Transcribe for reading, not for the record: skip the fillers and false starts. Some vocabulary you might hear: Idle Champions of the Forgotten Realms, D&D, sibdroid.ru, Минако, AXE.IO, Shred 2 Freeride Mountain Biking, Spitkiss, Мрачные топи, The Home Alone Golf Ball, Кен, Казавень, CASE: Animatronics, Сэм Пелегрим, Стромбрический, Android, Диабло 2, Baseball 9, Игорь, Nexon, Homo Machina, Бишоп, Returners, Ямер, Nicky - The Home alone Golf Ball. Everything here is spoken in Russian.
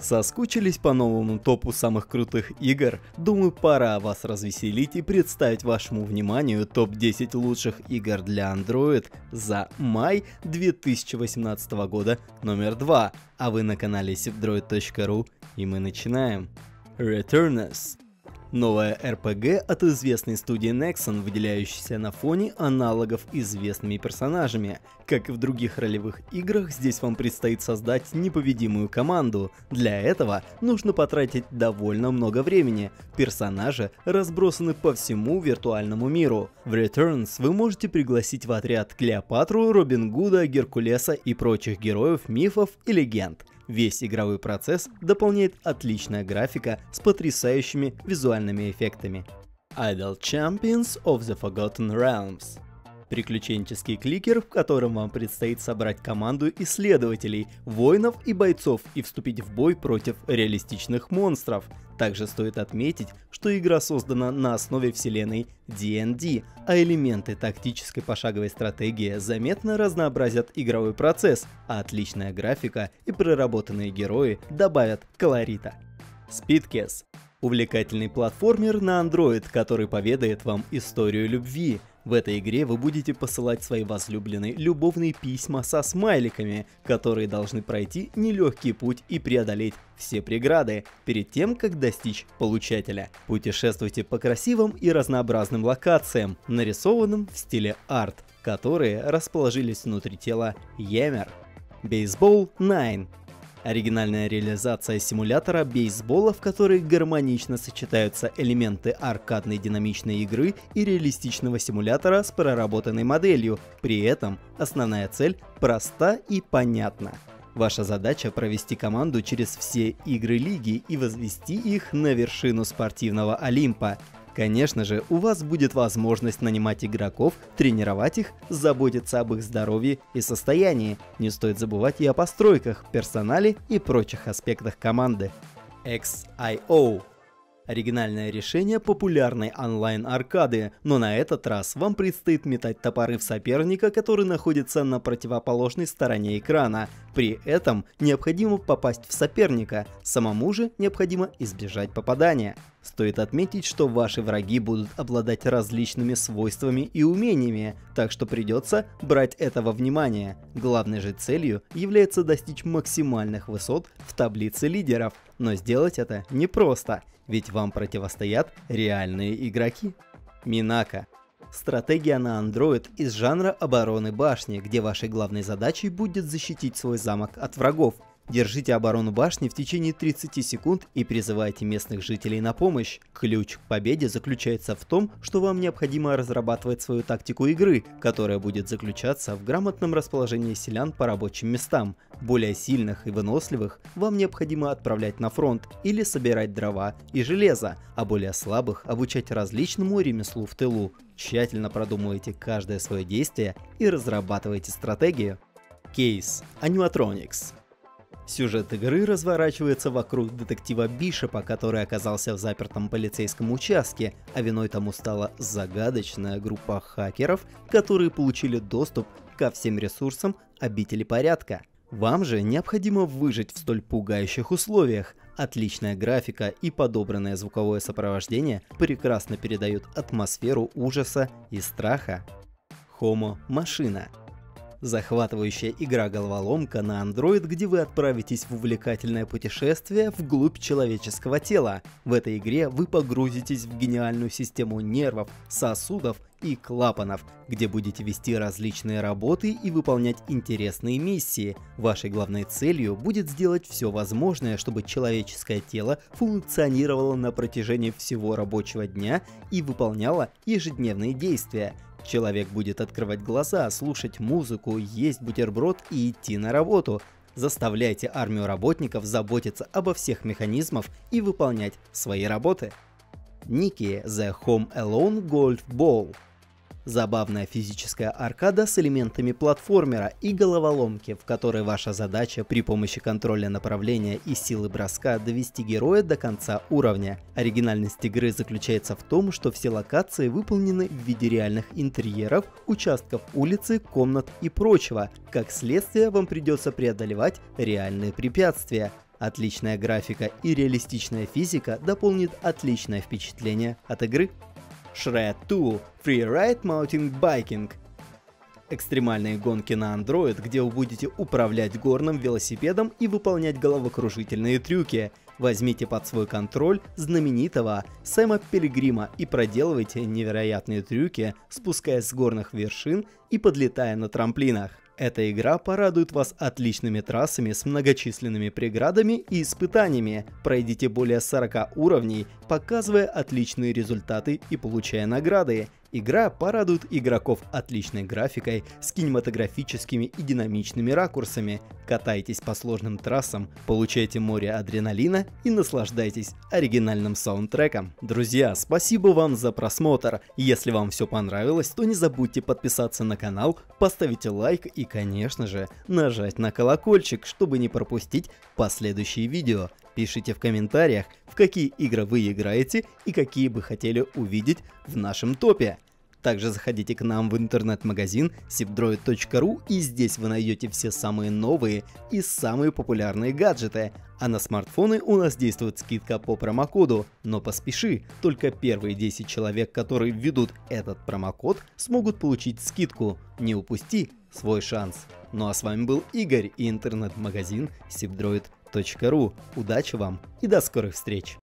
Соскучились по новому топу самых крутых игр? Думаю, пора вас развеселить и представить вашему вниманию топ-10 лучших игр для Android за май 2018 года номер 2. А вы на канале sibdroid.ru, и мы начинаем. Returners. Новая RPG от известной студии Nexon, выделяющаяся на фоне аналогов известными персонажами. Как и в других ролевых играх, здесь вам предстоит создать непобедимую команду. Для этого нужно потратить довольно много времени. Персонажи разбросаны по всему виртуальному миру. В Returns вы можете пригласить в отряд Клеопатру, Робин Гуда, Геркулеса и прочих героев мифов и легенд. Весь игровой процесс дополняет отличная графика с потрясающими визуальными эффектами. Idle Champions of the Forgotten Realms. Приключенческий кликер, в котором вам предстоит собрать команду исследователей, воинов и бойцов и вступить в бой против реалистичных монстров. Также стоит отметить, что игра создана на основе вселенной D&D, а элементы тактической пошаговой стратегии заметно разнообразят игровой процесс, а отличная графика и проработанные герои добавят колорита. Spitkiss. Увлекательный платформер на Android, который поведает вам историю любви. В этой игре вы будете посылать своей возлюбленной любовные письма со смайликами, которые должны пройти нелегкий путь и преодолеть все преграды перед тем, как достичь получателя. Путешествуйте по красивым и разнообразным локациям, нарисованным в стиле арт, которые расположились внутри тела Ямер. Baseball 9. Оригинальная реализация симулятора бейсбола, в которой гармонично сочетаются элементы аркадной динамичной игры и реалистичного симулятора с проработанной моделью. При этом основная цель проста и понятна. Ваша задача — провести команду через все игры лиги и возвести их на вершину спортивного Олимпа. Конечно же, у вас будет возможность нанимать игроков, тренировать их, заботиться об их здоровье и состоянии. Не стоит забывать и о постройках, персонале и прочих аспектах команды. AXE.IO. Оригинальное решение популярной онлайн-аркады, но на этот раз вам предстоит метать топоры в соперника, который находится на противоположной стороне экрана. При этом необходимо попасть в соперника, самому же необходимо избежать попадания. Стоит отметить, что ваши враги будут обладать различными свойствами и умениями, так что придется брать это во внимание. Главной же целью является достичь максимальных высот в таблице лидеров, но сделать это непросто, ведь вам противостоят реальные игроки. Минако. Стратегия на Android из жанра обороны башни, где вашей главной задачей будет защитить свой замок от врагов. Держите оборону башни в течение 30 секунд и призывайте местных жителей на помощь. Ключ к победе заключается в том, что вам необходимо разрабатывать свою тактику игры, которая будет заключаться в грамотном расположении селян по рабочим местам. Более сильных и выносливых вам необходимо отправлять на фронт или собирать дрова и железо, а более слабых обучать различному ремеслу в тылу. Тщательно продумывайте каждое свое действие и разрабатывайте стратегию. CASE: Animatronics. Сюжет игры разворачивается вокруг детектива Бишопа, который оказался в запертом полицейском участке, а виной тому стала загадочная группа хакеров, которые получили доступ ко всем ресурсам обители порядка. Вам же необходимо выжить в столь пугающих условиях. Отличная графика и подобранное звуковое сопровождение прекрасно передают атмосферу ужаса и страха. Homo Machina. Захватывающая игра-головоломка на Android, где вы отправитесь в увлекательное путешествие вглубь человеческого тела. В этой игре вы погрузитесь в гениальную систему нервов, сосудов и клапанов, где будете вести различные работы и выполнять интересные миссии. Вашей главной целью будет сделать все возможное, чтобы человеческое тело функционировало на протяжении всего рабочего дня и выполняло ежедневные действия. Человек будет открывать глаза, слушать музыку, есть бутерброд и идти на работу. Заставляйте армию работников заботиться обо всех механизмах и выполнять свои работы. Ники, The Home Alone Golf Ball. Забавная физическая аркада с элементами платформера и головоломки, в которой ваша задача при помощи контроля направления и силы броска довести героя до конца уровня. Оригинальность игры заключается в том, что все локации выполнены в виде реальных интерьеров, участков улицы, комнат и прочего. Как следствие, вам придется преодолевать реальные препятствия. Отличная графика и реалистичная физика дополнит отличное впечатление от игры. Shred 2 Freeride Mountain Biking. Экстремальные гонки на Android, где вы будете управлять горным велосипедом и выполнять головокружительные трюки. Возьмите под свой контроль знаменитого Сэма Пелегрима и проделывайте невероятные трюки, спускаясь с горных вершин и подлетая на трамплинах. Эта игра порадует вас отличными трассами с многочисленными преградами и испытаниями. Пройдите более 40 уровней, показывая отличные результаты и получая награды. Игра порадует игроков отличной графикой с кинематографическими и динамичными ракурсами. Катайтесь по сложным трассам, получайте море адреналина и наслаждайтесь оригинальным саундтреком. Друзья, спасибо вам за просмотр. Если вам все понравилось, то не забудьте подписаться на канал, поставите лайк и, конечно же, нажать на колокольчик, чтобы не пропустить последующие видео. Пишите в комментариях, в какие игры вы играете и какие бы хотели увидеть в нашем топе. Также заходите к нам в интернет-магазин sibdroid.ru, и здесь вы найдете все самые новые и самые популярные гаджеты. А на смартфоны у нас действует скидка по промокоду, но поспеши, только первые 10 человек, которые введут этот промокод, смогут получить скидку. Не упусти свой шанс. Ну а с вами был Игорь и интернет-магазин sibdroid.ru. Удачи вам и до скорых встреч!